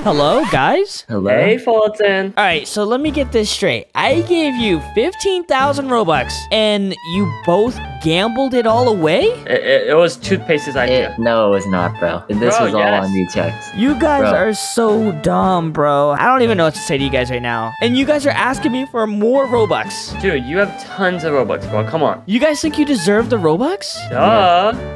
Hello, guys? Hello. Hey, Fulton. All right, so let me get this straight. I gave you 15,000 Robux, and you both gambled it all away? It was Toothpaste's idea. No, it was not, bro. This was all on me, Checks. You guys are so dumb, bro. I don't even know what to say to you guys right now. And you guys are asking me for more Robux. Dude, you have tons of Robux, bro. Come on. You guys think you deserve the Robux? Duh. Yeah.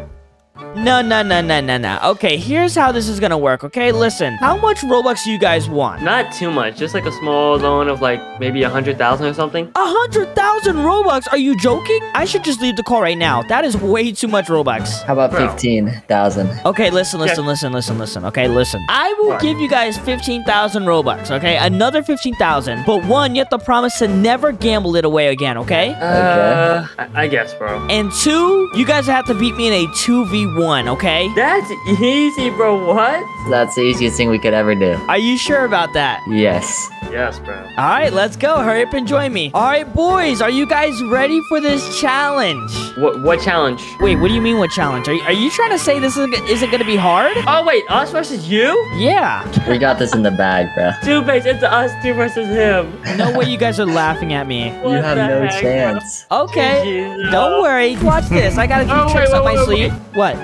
No. Okay, here's how this is gonna work, okay? Listen, how much Robux do you guys want? Not too much, just like a small loan of like maybe 100,000 or something. 100,000 Robux? Are you joking? I should just leave the call right now. That is way too much Robux. How about 15,000? Okay, listen. Okay, listen. I will give you guys 15,000 Robux, okay? Another 15,000. But one, you have to promise to never gamble it away again, okay? I guess, bro. And two, you guys have to beat me in a 2v1. Okay? That's easy, bro. What? That's the easiest thing we could ever do. Are you sure about that? Yes. Yes, bro. All right, let's go. Hurry up and join me. All right, boys, are you guys ready for this challenge? What challenge? Wait, what do you mean what challenge? Are you trying to say this isn't going to be hard? Oh, wait, us versus you? Yeah. We got this in the bag, bro. Two Face, it's us two versus him. No way you guys are laughing at me. You have no chance. Okay, don't worry. Watch this. I got a few tricks up my sleeve. What?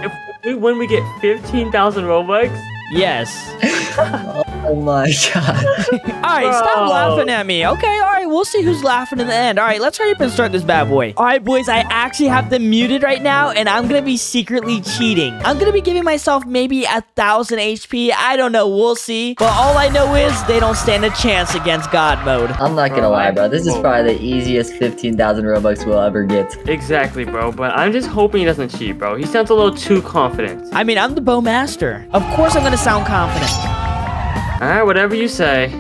If we win, we get 15,000 Robux? Yes. Oh my god. Alright, stop laughing at me. Okay, alright, we'll see who's laughing in the end. Alright, let's hurry up and start this bad boy. Alright, boys, I actually have them muted right now, and I'm gonna be secretly cheating. I'm gonna be giving myself maybe 1,000 HP. I don't know, we'll see. But all I know is they don't stand a chance against God mode. I'm not gonna lie, bro. This is probably the easiest 15,000 Robux we'll ever get. Exactly, bro, but I'm just hoping he doesn't cheat, bro. He sounds a little too confident. I mean, I'm the Bow Master. Of course I'm gonna sound confident. Alright, whatever you say.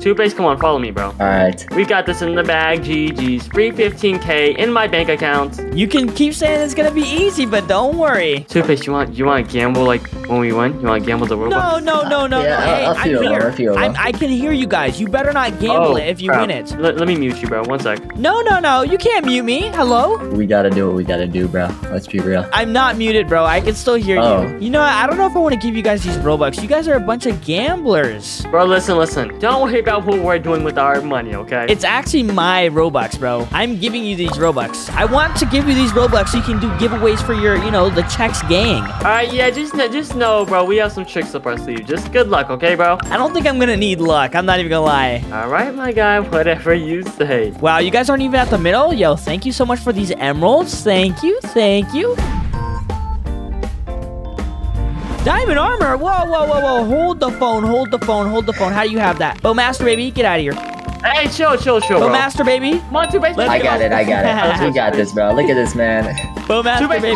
Two Face, come on, follow me, bro. Alright. We got this in the bag, GG's. Free 15K in my bank account. You can keep saying it's gonna be easy, but don't worry. Two Face, you want to gamble, like, when we win? You want to gamble the Robux? No. Yeah, hey, I can hear you guys. You better not gamble it if you win it. Let me mute you, bro. One sec. No. You can't mute me. Hello? We gotta do what we gotta do, bro. Let's be real. I'm not muted, bro. I can still hear you. You know, I don't know if I want to give you guys these Robux. You guys are a bunch of gamblers. Bro, listen. Don't worry about what we're doing with our money, okay? It's actually my Robux, bro. I'm giving you these Robux. I want to give you these Robux so you can do giveaways for your, the Checks Gang. All right, yeah, just know, bro, we have some tricks up our sleeve. Just good luck, okay, bro? I don't think I'm gonna need luck. I'm not even gonna lie. All right, my guy, whatever you say. Wow, you guys aren't even at the middle? Yo, thank you so much for these emeralds. Thank you. Diamond armor? Whoa. Hold the phone. How do you have that? Bow Master, baby, get out of here. Hey, chill, bro. Bow Master, baby. Come on, Two Face. I got it. We got this, bro. Look at this, man. Bow Master, baby.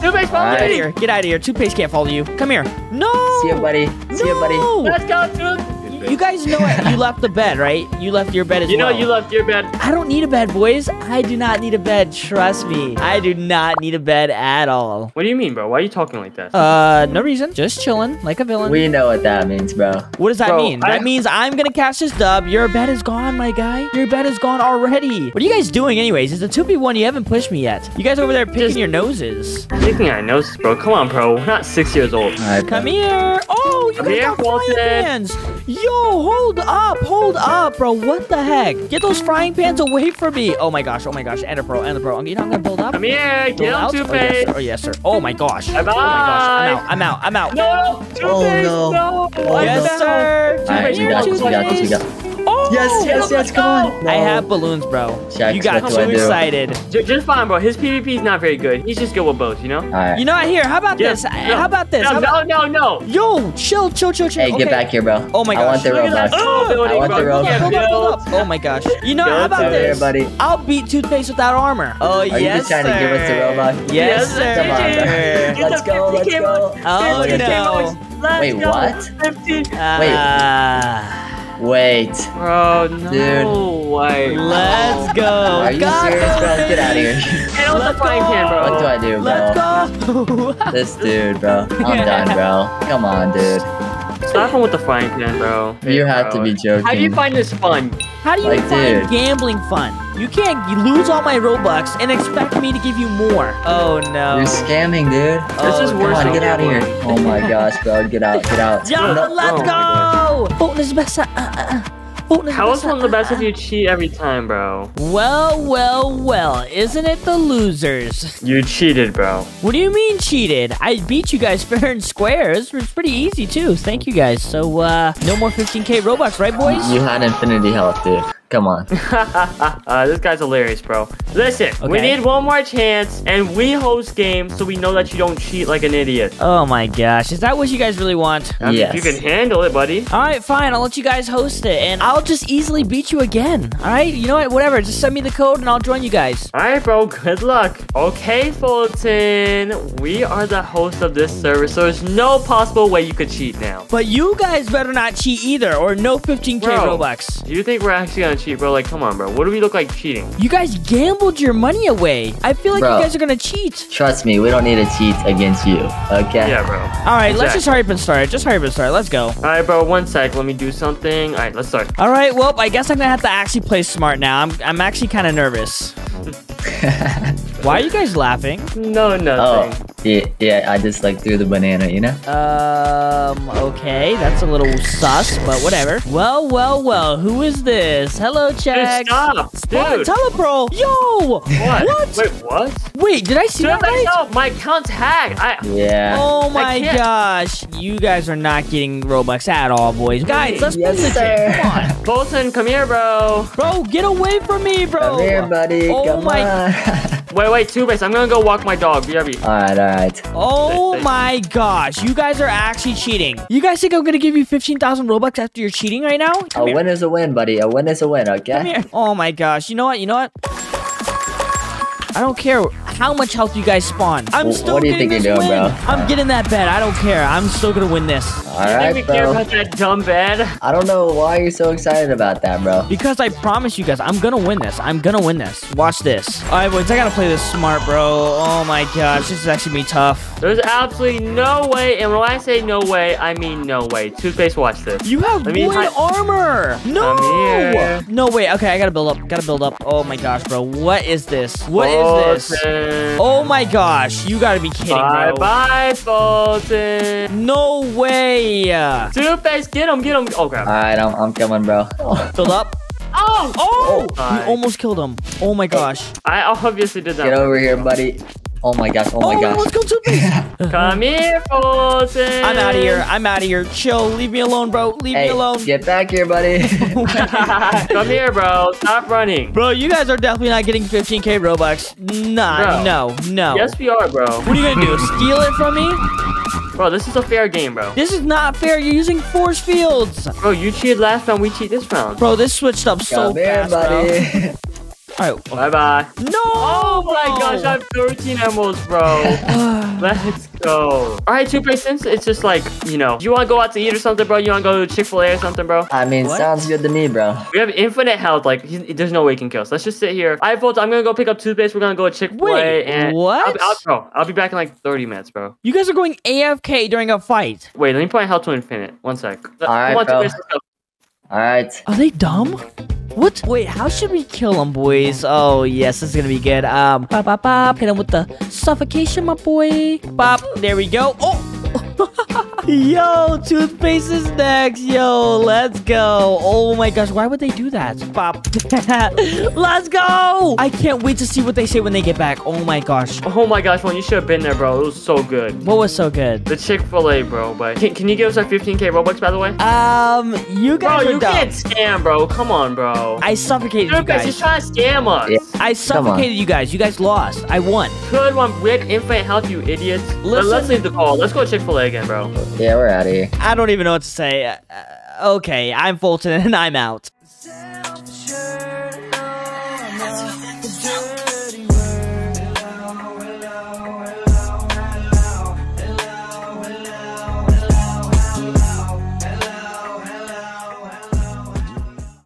Two Face, follow me. Get out of here. Two Face can't follow you. Come here. No. See ya, buddy. Let's go, dude. You guys know it. You left the bed, right? You left your bed as well. You left your bed. I don't need a bed, boys. I do not need a bed. Trust me. I do not need a bed at all. What do you mean, bro? Why are you talking like that? No reason. Just chilling like a villain. We know what that means, bro. What does that mean? That means I'm gonna catch this dub. Your bed is gone, my guy. Your bed is gone already. What are you guys doing anyways? It's a 2v1. You haven't pushed me yet. You guys over there picking your noses. Picking our noses, bro. Come on, bro. We're not 6 years old. Right, come here. Oh, you guys got frying pans. Yo, hold up, bro. What the heck? Get those frying pans away from me. Oh my gosh. Enderpearl. I'm gonna build up. Come here. Get Two-Face. Oh, yes, sir. Oh, my gosh. Bye-bye. Oh, my gosh. I'm out. No. Two-Face. No. Oh, yes, sir. All right, you got this. Oh, yes, come on. No. I have balloons, bro. Checks, you got too excited. Just fine, bro. His PvP is not very good. He's just good with bows, you know? All right. You know, here, how about this? No. Yo, chill. Hey, get back here, bro. Oh, my gosh. I want the Robux. Oh, my gosh. You know, how about this? Buddy. I'll beat Toothpaste without armor. Oh, yes, sir. Are you just trying to give us the Robux? Yes, sir. Come on, bro. Let's go. Oh, no. Wait, what? Wait. Wait. Bro, no way. Let's go. Are you serious, bro? Let's get out of here. Handle the frying pan, bro. What do I do, bro? Let's go. This dude, bro. I'm done, bro. Come on, dude. Stop him with the frying pan, bro. You have to be joking. How do you find this fun? How do you find gambling fun? You can't lose all my Robux and expect me to give you more. Oh, no. You're scamming, dude. Oh, this is worse. Come on, get out of here. Oh, my gosh, bro. Get out. Get out. Yo, let's go. Fulton is the best. How is one the best if you cheat every time, bro? Well, well, well. Isn't it the losers? You cheated, bro. What do you mean cheated? I beat you guys fair and square. It was pretty easy, too. Thank you guys. So, no more 15K Robux, right, boys? You had infinity health, dude. Come on. This guy's hilarious, bro. Listen, we need one more chance, and we host games so we know that you don't cheat like an idiot. Oh my gosh. Is that what you guys really want? Yes. You can handle it, buddy. All right, fine. I'll let you guys host it, and I'll just easily beat you again. All right? You know what? Whatever. Just send me the code, and I'll join you guys. All right, bro. Good luck. Okay, Fulton. We are the host of this service, so there's no possible way you could cheat now. But you guys better not cheat either, or no 15K Robux. Do you think we're actually going to cheat, bro? Like, come on, bro. What do we look like cheating? You guys gambled your money away. I feel like you guys are gonna cheat. Trust me, we don't need to cheat against you. Okay. Yeah, bro. All right, let's just hurry up and start. Just hurry up and start. Let's go. All right, bro. One sec. Let me do something. All right, let's start. All right. Well, I guess I'm gonna have to actually play smart now. I'm actually kind of nervous. Why are you guys laughing? No, nothing. Oh, yeah, I just like threw the banana, you know? Okay, that's a little sus, but whatever. Well, well, well, who is this? Hello, Checks. Dude, stop, dude. Telepro. Yo! What? Wait, what? Wait, did I see that right? My account's hacked. Yeah. Oh my gosh. You guys are not getting Robux at all, boys. Guys, let's play this game. Come on. Fulton, come here, bro. Bro, get away from me, bro. Come here, buddy. Oh my. Wait, Two Faced. I'm gonna go walk my dog. BRB. All right. Oh my gosh, you guys are actually cheating. You guys think I'm gonna give you 15,000 Robux after you're cheating right now? A win is a win, buddy. A win is a win. Okay. Come here. Oh my gosh. You know what? You know what? I don't care how much health you guys spawn. I'm still getting this win. Bro? I'm getting that bed. I don't care. I'm still gonna win this. All right, bro. You think we care about that dumb bed? I don't know why you're so excited about that, bro. Because I promise you guys, I'm gonna win this. I'm gonna win this. Watch this. All right, boys. I gotta play this smart, bro. Oh my gosh, this is actually gonna be tough. There's absolutely no way, and when I say no way, I mean no way. Toothpaste, watch this. You have wood armor. No. No way. Okay, I gotta build up. Gotta build up. Oh my gosh, bro. What is this? What is this? Oh my gosh, you gotta be kidding, bro. Bye-bye, Fulton. No way. Two-Face, get him. Oh, crap. All right, I'm coming, bro. Filled up. Oh, you almost killed him. Oh my gosh. I obviously did that. Get over here, buddy. Oh my gosh. Let's go to me. Come here, Fulton. I'm out of here. Chill. Leave me alone, bro. Leave me alone. Get back here, buddy. Come here, bro. Stop running. Bro, you guys are definitely not getting 15K Robux. Nah, no. Yes, we are, bro. What are you going to do? Steal it from me? Bro, this is a fair game, bro. This is not fair. You're using force fields. Bro, you cheated last round. We cheat this round. Bro, this switched up so fast, buddy. Bro. All right. Bye-bye. No! Oh my gosh, I have 13 emeralds, bro. Let's go. All right, Two-Face, since it's just like, you know, you want to go out to eat or something, bro? You want to go to Chick-fil-A or something, bro? I mean, sounds good to me, bro. We have infinite health. Like, there's no way he can kill us. Let's just sit here. All right, Fulton, I'm going to go pick up Two-Face. We're going to go to Chick-fil-A. Wait, and what? I'll be back in like 30 minutes, bro. You guys are going AFK during a fight. Wait, let me put my health to infinite. One sec. All right, bro. All right. Are they dumb? What? Wait, how should we kill him, boys? Oh, yes, this is gonna be good. Bop, bop, bop. Hit him with the suffocation, my boy. Bop. There we go. Oh! Yo, Toothpaste is next. Yo, let's go. Oh my gosh, why would they do that? Bop. Let's go! I can't wait to see what they say when they get back. Oh my gosh. Oh my gosh, man, you should have been there, bro. It was so good. What was so good? The Chick-fil-A, bro. But can you give us our 15K Robux, by the way? You guys are dumb. Bro, you can't scam, bro. Come on, bro. I suffocated you guys. You're trying to scam us. Yeah. I suffocated you guys. You guys lost. I won. Good one. We had infinite health, you idiots. Let's leave the call. Let's go to Chick-fil-A again, bro. Yeah, we're out of here. I don't even know what to say. Okay, I'm Fulton and I'm out.